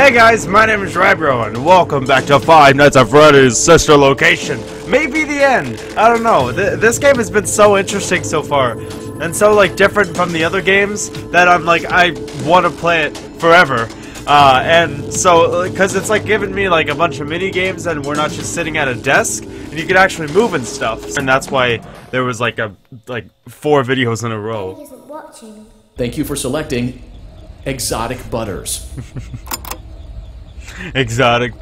Hey guys, my name is Rybro, and welcome back to Five Nights at Freddy's Sister Location. Maybe the end. I don't know. This game has been so interesting so far, and so like different from the other games that I'm like I want to play it forever. And so, because it's like giving me like a bunch of mini games, and we're not just sitting at a desk, and you can actually move and stuff. And that's why there was like four videos in a row. Thank you for selecting Exotic Butters. Exotic Butters. Exotic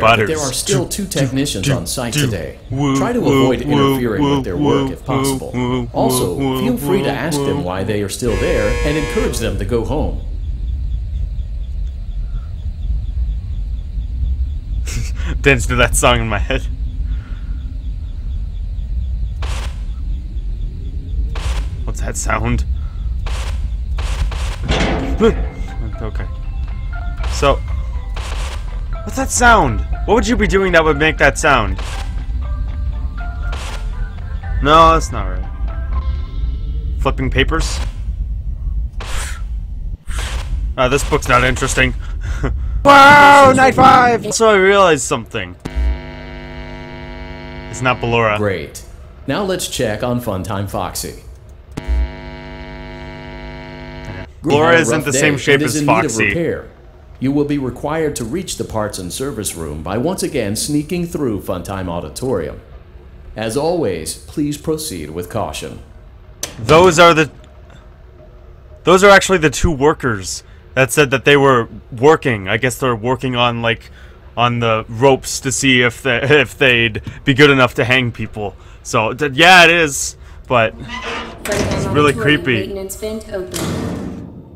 Butters. There are still two technicians on site today. Try to avoid interfering with their work if possible. Also, feel free to ask them why they are still there and encourage them to go home. Dance to that song in my head. What's that sound? Okay. So... what's that sound? What would you be doing that would make that sound? No, that's not right. Flipping papers? This book's not interesting. Wow, night five! Also, I realized something. It's not Ballora. Great. Now let's check on Funtime Foxy. Ballora isn't the same shape as Foxy. You will be required to reach the parts and service room by once again sneaking through Funtime Auditorium. As always, please proceed with caution. Those are actually the two workers that said that they were working. I guess they're working on like on the ropes to see if they'd be good enough to hang people. So yeah, it is, but it's really creepy.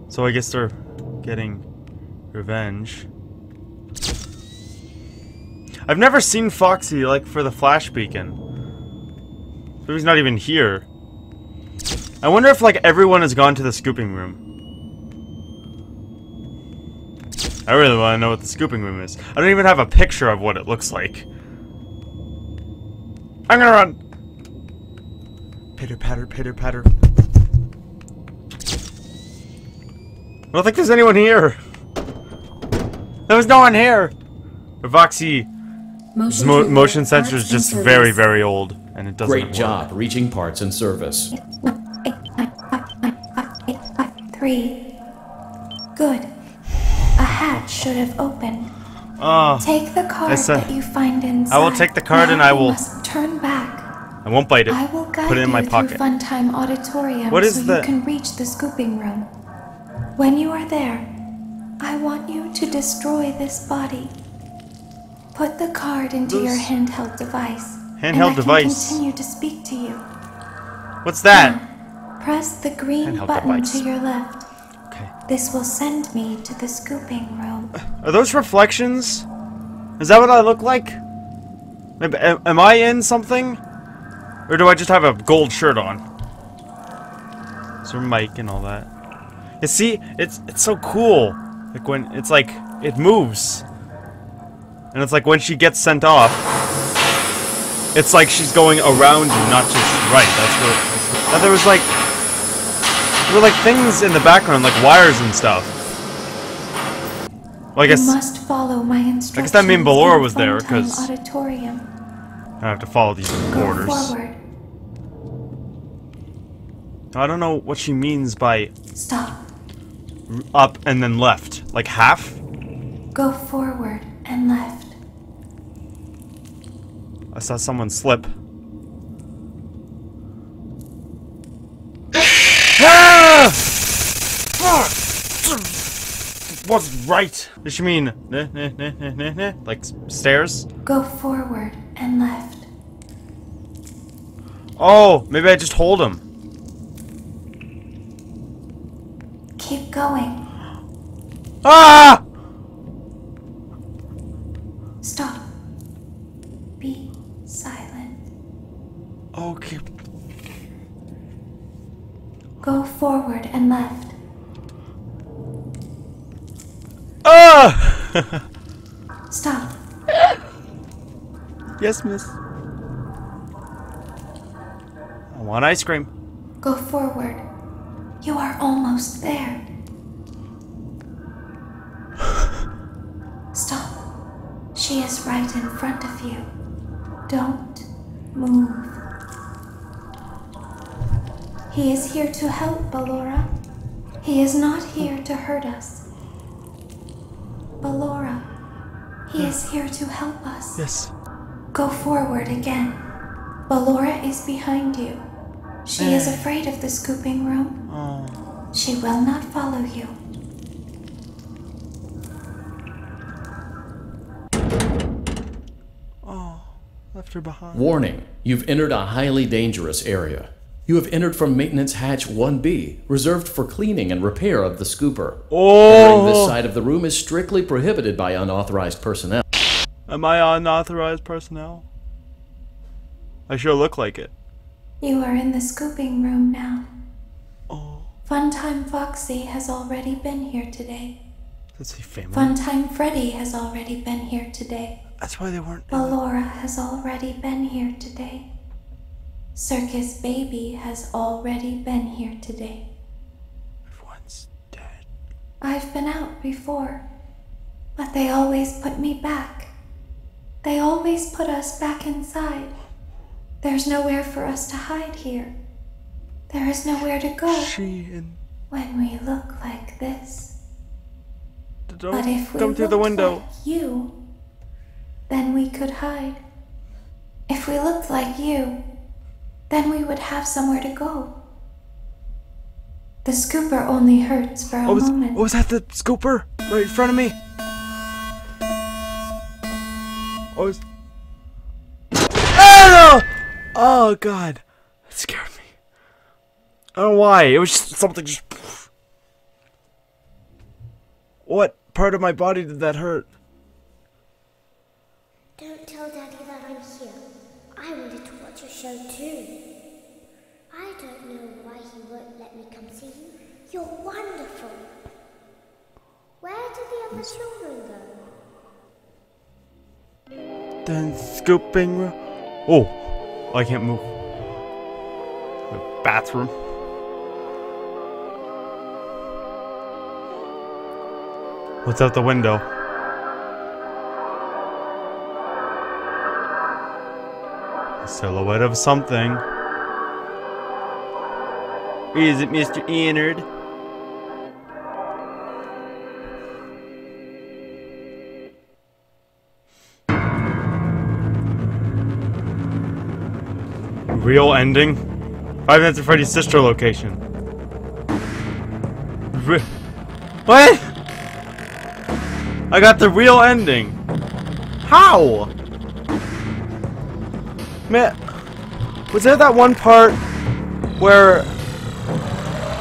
So I guess they're getting revenge. I've never seen Foxy like for the flash beacon. So he's not even here. I wonder if like everyone has gone to the scooping room. I really want to know what the scooping room is. I don't even have a picture of what it looks like. I'm gonna run. Pitter patter, pitter patter. I don't think there's anyone here. There was no one here! Foxy's motion sensor is just very, very old, and it doesn't work. Great job reaching parts and service. 3. Good. A hatch should have opened. Take the card that you find inside. I will take the card and I will turn back. I won't bite it. I will put it in my pocket. Funtime Auditorium so you can reach the scooping room. When you are there, I want you to destroy this body. Put the card into your handheld device. And I can continue to speak to you. What's that? Now, press the green button to your left. Okay. This will send me to the scooping room. Are those reflections? Is that what I look like? Am I in something? Or do I just have a gold shirt on? Is there a mic and all that? You see, it's so cool. Like when it's like it moves, and it's like when she gets sent off, it's like she's going around and not just right. That's what. Now there were like things in the background, like wires and stuff. Well, I guess. You must follow my instructions. I guess that means Ballora was there because I have to follow these orders. I don't know what she means by stop. Up and then left, like half? Go forward and left. I saw someone slip. Ah! What's right? Does she mean like stairs? Go forward and left. Oh, maybe I just hold him. Keep going. Ah! Stop. Be silent. Okay. Go forward and left. Ah! Stop. Yes, miss. I want ice cream. Go forward. You are almost there. She is right in front of you. Don't move. He is here to help, Ballora. He is not here to hurt us. Ballora, he is here to help us. Yes. Go forward again. Ballora is behind you. She is afraid of the scooping room. She will not follow you. Left her behind. Warning, you've entered a highly dangerous area. You have entered from Maintenance Hatch 1B, reserved for cleaning and repair of the scooper. Entering this side of the room is strictly prohibited by unauthorized personnel. Am I unauthorized personnel? I sure look like it. You are in the scooping room now. Funtime Foxy has already been here today. That's a family. Funtime Freddy has already been here today. That's why they weren't. Ballora has already been here today. Circus Baby has already been here today. Everyone's dead. I've been out before, but they always put me back. They always put us back inside. There's nowhere for us to hide here. There is nowhere to go when we look like this. But if we look like you, then we could hide. If we looked like you, then we would have somewhere to go. The scooper only hurts for a moment. Was that the scooper? Right in front of me? Oh god. That scared me. I don't know why. It was just something just... Poof. What part of my body did that hurt? Don't tell Daddy that I'm here. I wanted to watch a show too. I don't know why he won't let me come see you. You're wonderful. Where did the other children go? Then scooping room. Oh, I can't move. The bathroom. What's out the window? Silhouette of something. Is it Mr. Ennard? Real ending? 5 Nights at Freddy's Sister Location. What? I got the real ending. How? Man, was there that one part where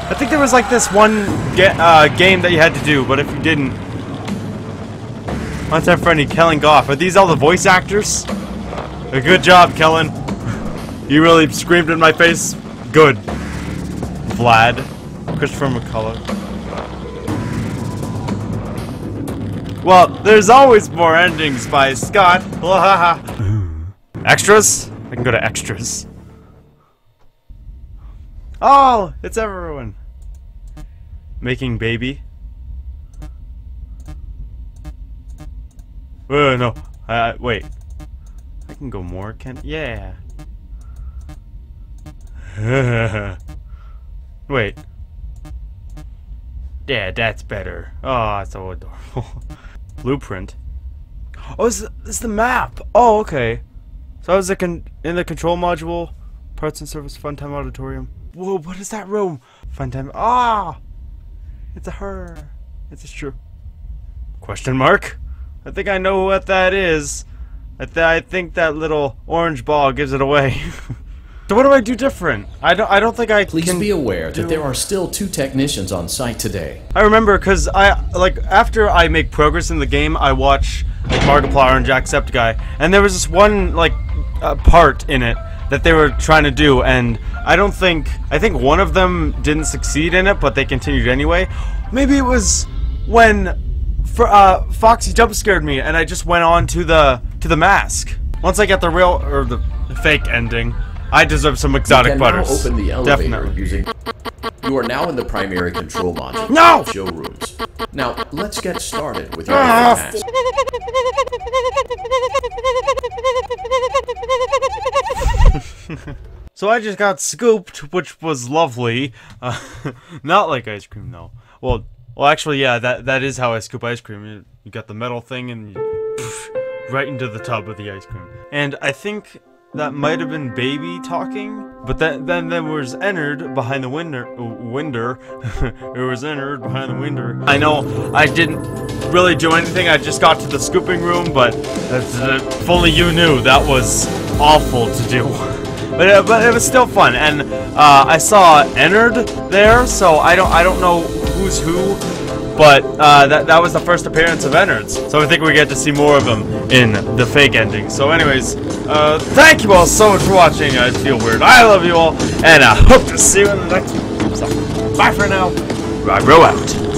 I think there was like this one game that you had to do, but if you didn't, Funtime Freddy, Kellen Goff. Are these all the voice actors? Good job, Kellen. You really screamed in my face. Good. Vlad, Christopher McCullough. Well, there's always more endings by Scott. Extras. I can go to extras. Oh, it's everyone. Making baby. Wait, no. Wait. I can go more, can I? Yeah. Wait. Yeah, that's better. Oh, it's so adorable. Blueprint. Oh, it's the map. Oh, okay. So I was in the control module, parts and service, Funtime Auditorium. Whoa, what is that room? Funtime. Ah! It's a her. It's a true. Question mark? I think I know what that is. I think that little orange ball gives it away. So what do I do different? I don't think I can. Please be aware that there are still 2 technicians on site today. I remember because after I make progress in the game, I watch like Markiplier and Jacksepticeye, and there was this one like part in it that they were trying to do, and I think one of them didn't succeed in it, but they continued anyway. Maybe it was when Foxy jump scared me, and I just went on to the mask. Once I get the real or the fake ending. I deserve some exotic butters. You can now open the elevator using... You are now in the primary control module. No! Showrooms. Now, let's get started with your task. So I just got scooped, which was lovely. Not like ice cream, though. Well, actually, yeah, that is how I scoop ice cream. You got the metal thing and you, poof, right into the tub of the ice cream. And I think that might have been Baby talking, but then there was Ennard behind the winder. There was Ennard behind the winder. I know I didn't really do anything. I just got to the scooping room, but that's, if only you knew, that was awful to do. But it was still fun, and I saw Ennard there, so I don't know who's who, but that was the first appearance of Ennard's, so I think we get to see more of them in the fake ending. So anyways, thank you all so much for watching. I feel weird. I love you all, and I hope to see you in the next one. So, bye for now. Rybro out.